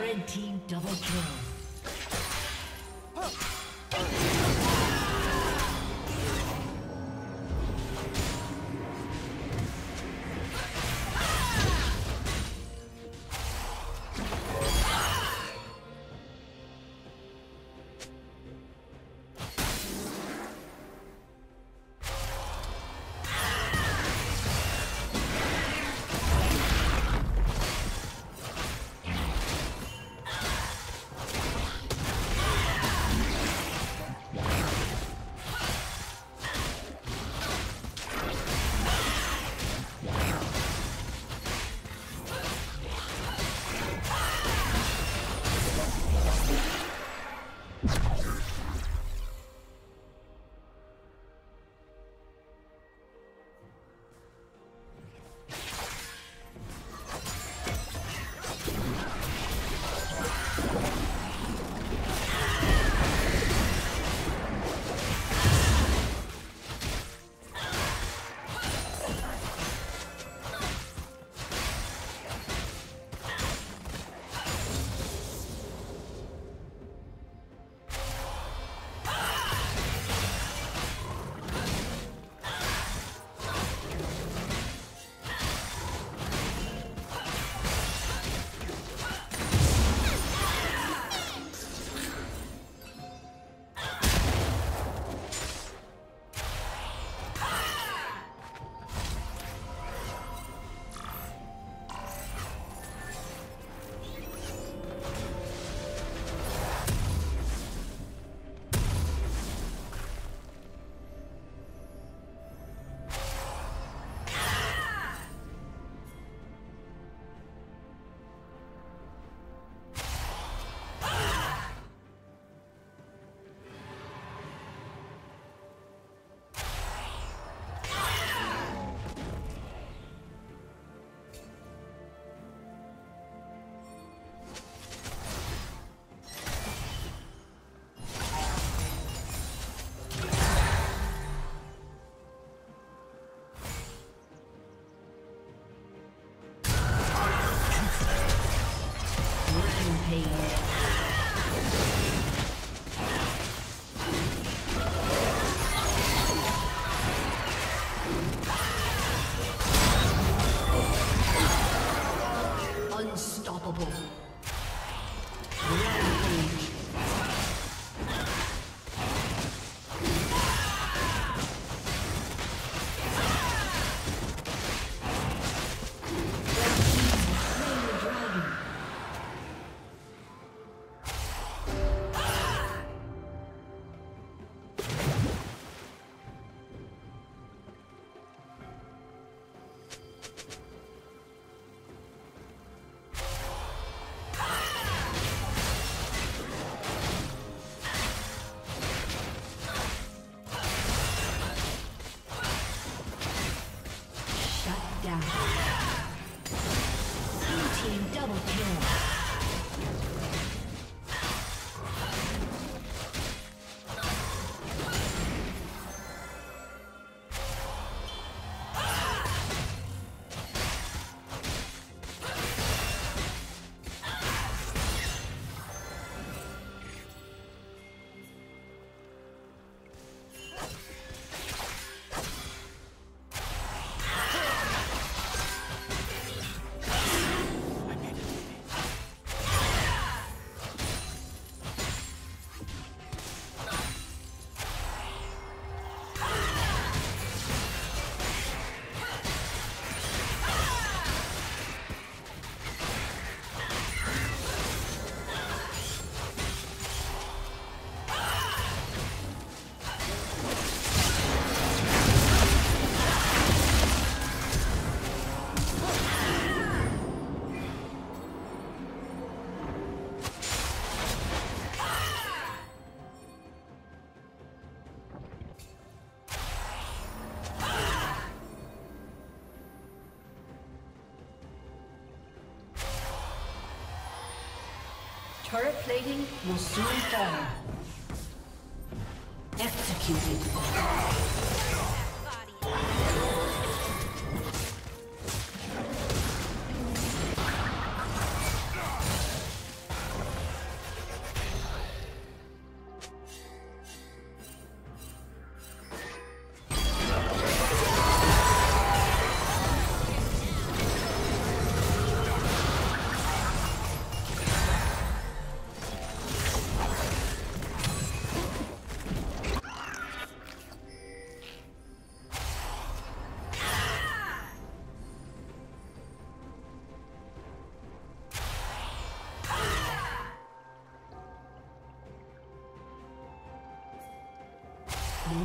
Red team double kill. Turret plating will soon fall. Executed. Blue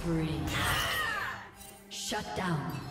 spree. Shut down.